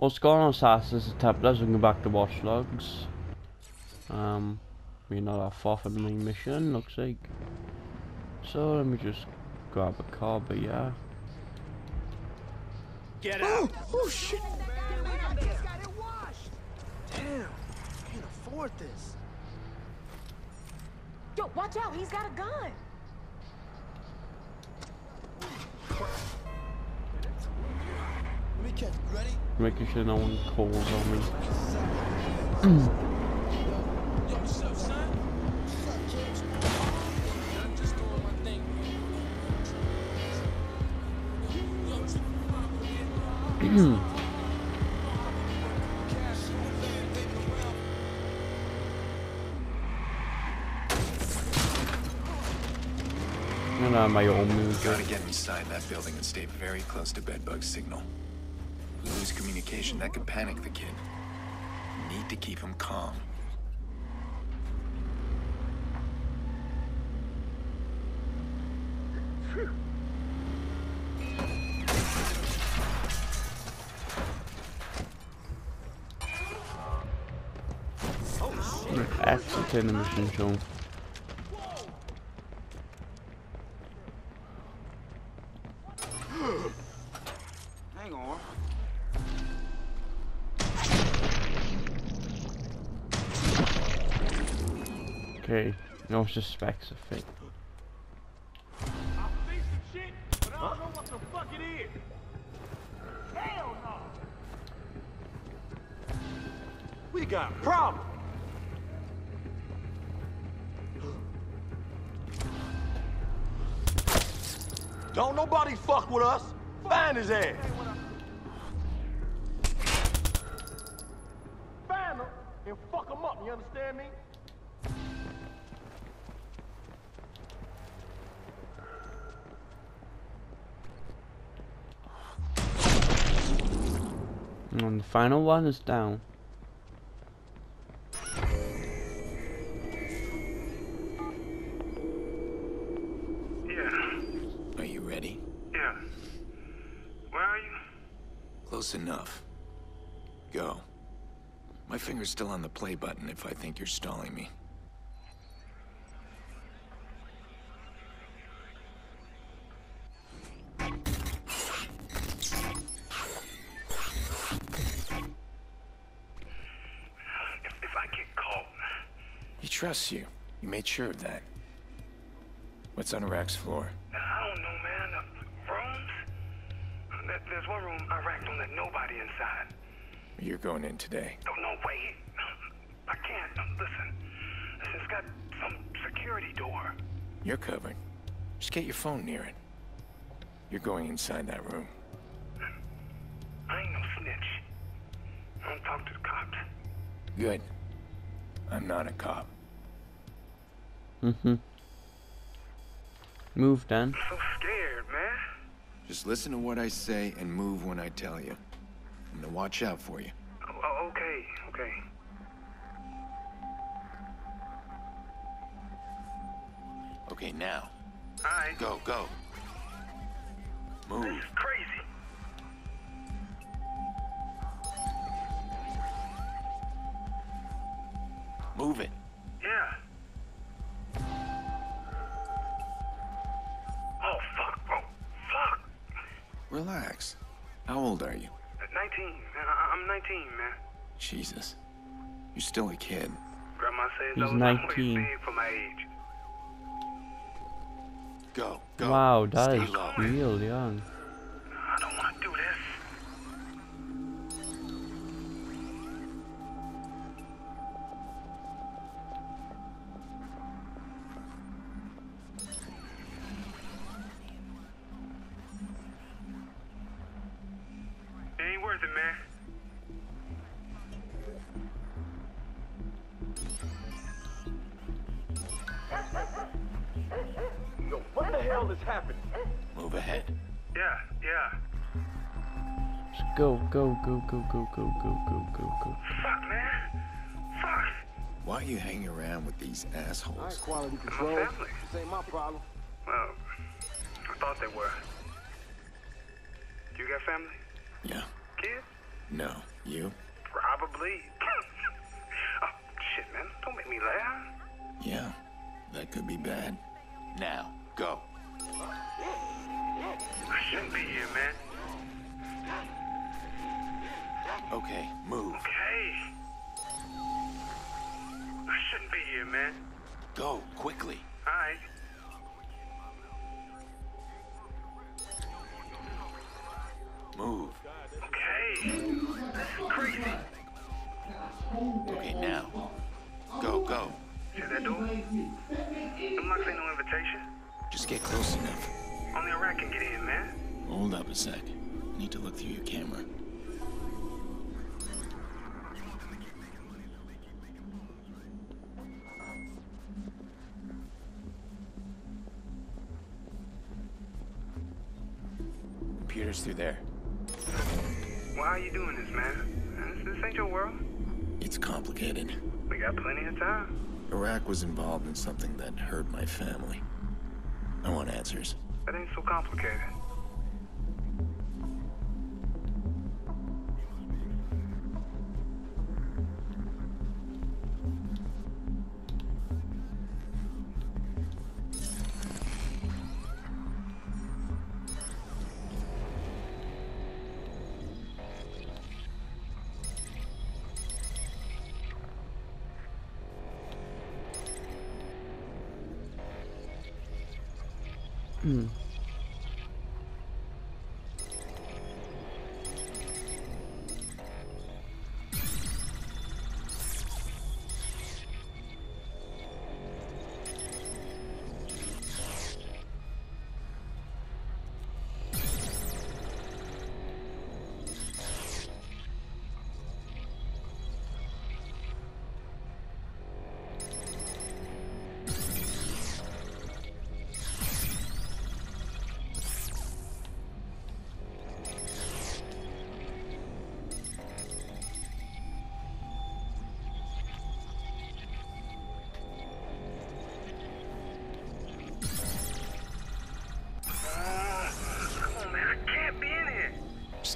What's going on, Sass? This is Templars. Welcome back to Watch Dogs. We're not our fourth and main mission, looks like. So let me just grab a car, but yeah. Get out! Oh shit! Damn! I can't afford this. Yo, watch out! He's got a gun. Making sure no one calls on me. And I'm my own move. Gotta get inside that building and stay very close to Bedbug's signal. Lose communication, that could panic the kid. Need to keep him calm. Exit the mission shown. Okay, no suspects of fake. I see some shit, but I don't know what the fuck it is. Hell no. We got a problem. Don't nobody fuck with us. Find his ass. Find him and fuck him up, you understand me? And the final one is down. Yeah. Are you ready? Yeah. Where are you? Close enough. Go. My finger's still on the play button if I think you're stalling me. Trust you. You made sure of that. What's on Rack's floor? I don't know, man. Rooms? There's one room Iraq don't let nobody inside. You're going in today. Oh, no, wait. I can't. Listen. It's got some security door. You're covered. Just get your phone near it. You're going inside that room. I ain't no snitch. I don't talk to the cops. Good. I'm not a cop. Mm-hmm. Move, Dan. I'm so scared, man. Just listen to what I say and move when I tell you. I'm gonna watch out for you. Oh, okay, okay. Okay, now. All right. Go, go. Move. This is crazy. Move it. Yeah. Oh, fuck, bro. Fuck. Relax. How old are you? 19. I'm 19, man. Jesus. You're still a kid. Grandma says he's I was 19. Way big for my age. Go, go. Wow, that is real young. I don't want to do this. Move ahead. Yeah, yeah. Just go, go, go, go, go, go, go, go, go, go. Fuck, man. Fuck. Why you hang around with these assholes? I ain't quality control. My family. This ain't my problem. Well, I thought they were. You got family? Yeah. Kids? No. You? Probably. Oh, shit, man. Don't make me laugh. Yeah, that could be bad. Now, go. I shouldn't be here, man. Okay, move. Okay. I shouldn't be here, man. Go, quickly. All right. Move. Okay. This is crazy. Okay, now. Go, go. See that door? The lock ain't no invitation. Just get close enough. Only a rack can get in, man. Hold up a sec. I need to look through your camera. Computer's through there. Why are you doing this, man? This ain't your world. It's complicated. We got plenty of time. Iraq was involved in something that hurt my family. I want answers. That ain't so complicated.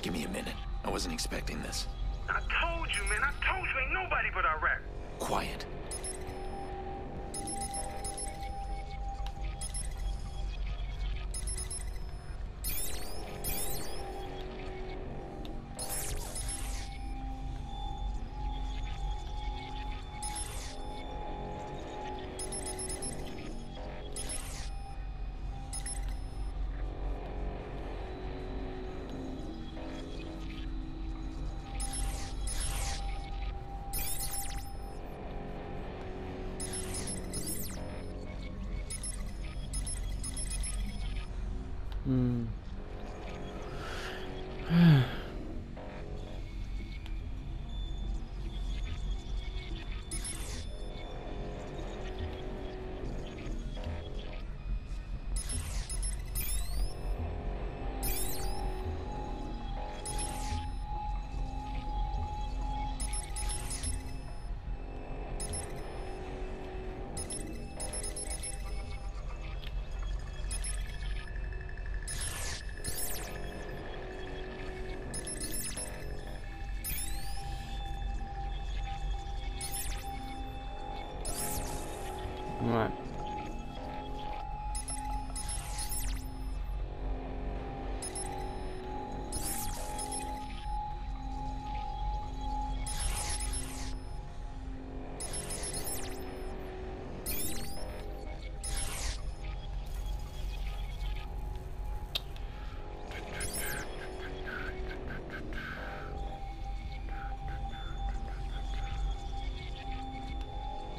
Give me a minute. I wasn't expecting this. I told you, man. I told you ain't nobody but Iraq. Quiet.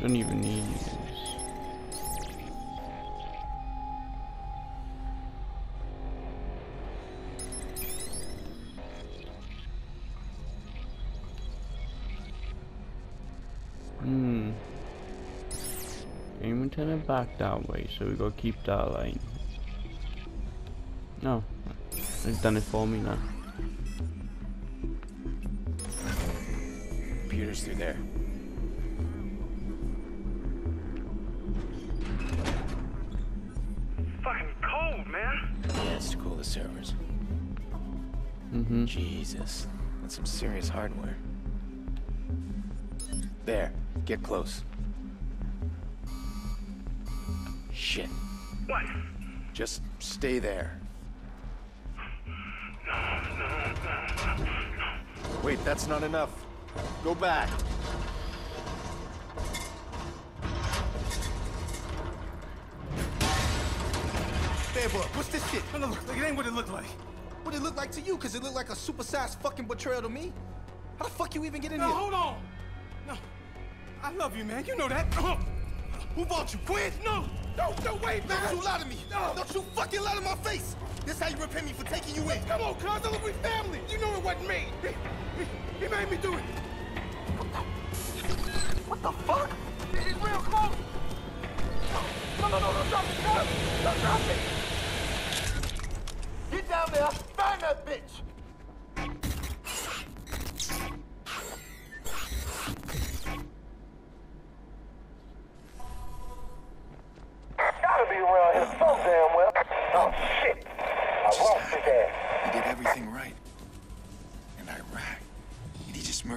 Don't even need this. And we're turning back that way, so we gotta keep that line. No, it's done it for me now. Computer's through there. Servers. Jesus. That's some serious hardware. There, get close. Shit. What? Just stay there. No. Wait, that's not enough. Go back. Bedbug, what's this shit? No, look, it ain't what it looked like. What it looked like to you? Cause it looked like a supersized fucking betrayal to me. How the fuck you even get in here? No, hold on. No, I love you, man. You know that. Who bought you, Quinn? No. Don't wait, man! Don't you lie to me! No. Don't you fucking lie to my face! This how you repay me for taking you in! Come on, cuz, look, we family! You know it wasn't me! He made me do it! What the fuck? It's real close! No, drop me, cuz! Don't drop me! Get down there! Find that bitch!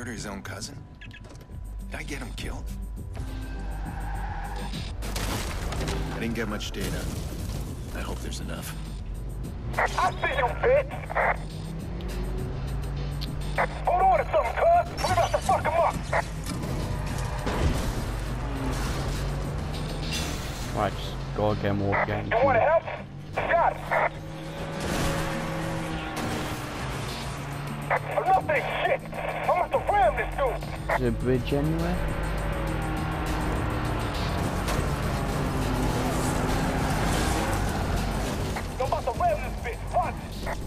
His own cousin? Did I get him killed? I didn't get much data. I hope there's enough. I see you, bitch! Hold on to something, cuz! We're about to fuck him up! Right, just go again, walk again. You wanna help? Got it! Enough of this shit! I'm at the ram this dude! Is there a bridge anywhere? I'm about to ram this bitch! Watch!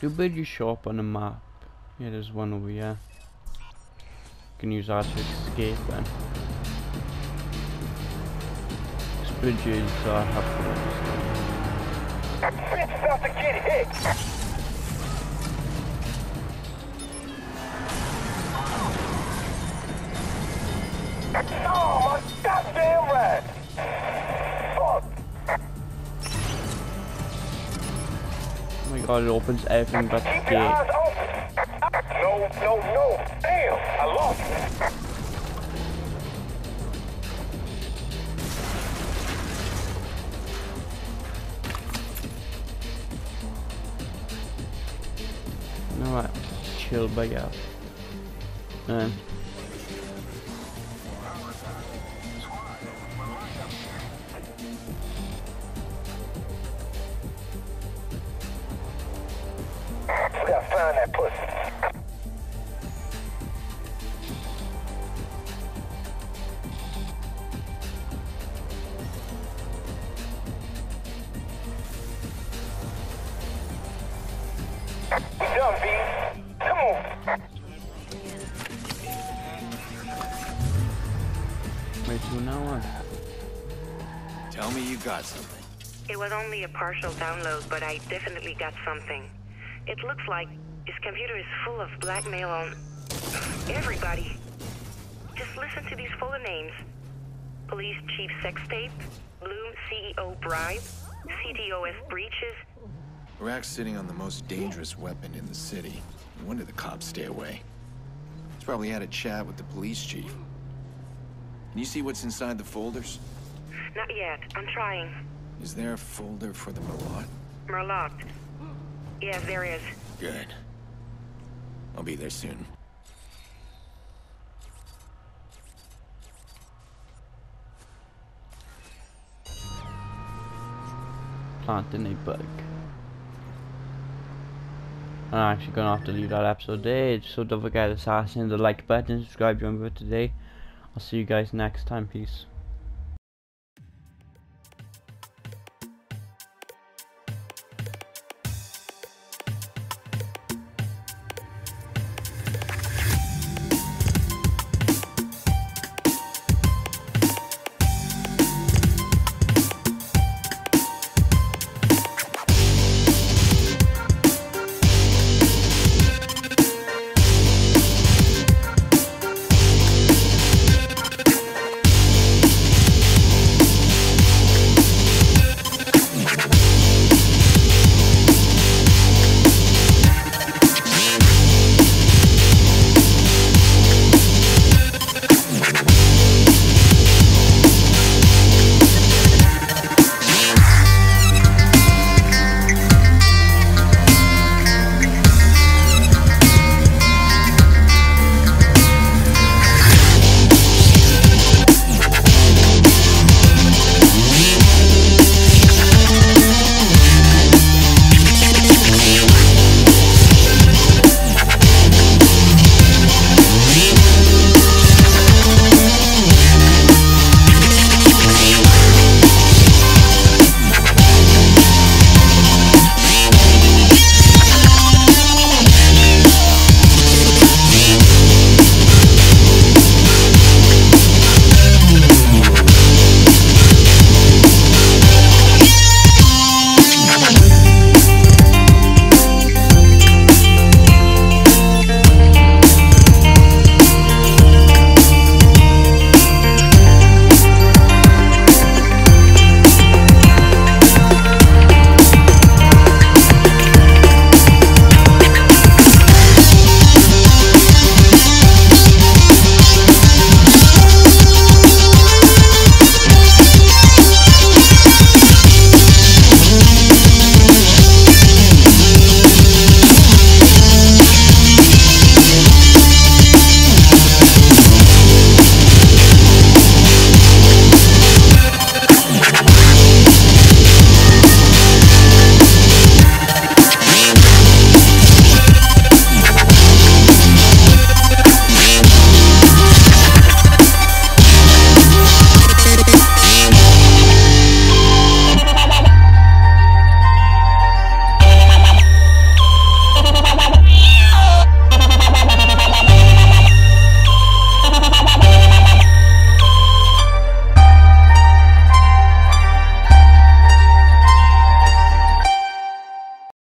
Do bridges show up on the map? Yeah, there's one over here. You can use that to escape then. These bridges are helpful. Bitch about to get hit! Oh, my goddamn rat! Fuck! Oh my god, it opens everything but the gate. No! Damn! I lost it! Alright, chill bug out. We gotta find that pussy. Tell me you got something. It was only a partial download, but I definitely got something. It looks like his computer is full of blackmail on everybody. Just listen to these fuller names. Police chief sex tape, Bloom CEO bribe, CDOS breaches. Rack's sitting on the most dangerous weapon in the city. No wonder the cops stay away. He's probably had a chat with the police chief. Can you see what's inside the folders? Not yet. I'm trying. Is there a folder for the Merlot? Merlot. Yes, there is. Good. I'll be there soon. Planting a bug. I'm actually gonna have to leave that episode there. So don't forget to assassinate the like button, subscribe, remember today. I'll see you guys next time. Peace.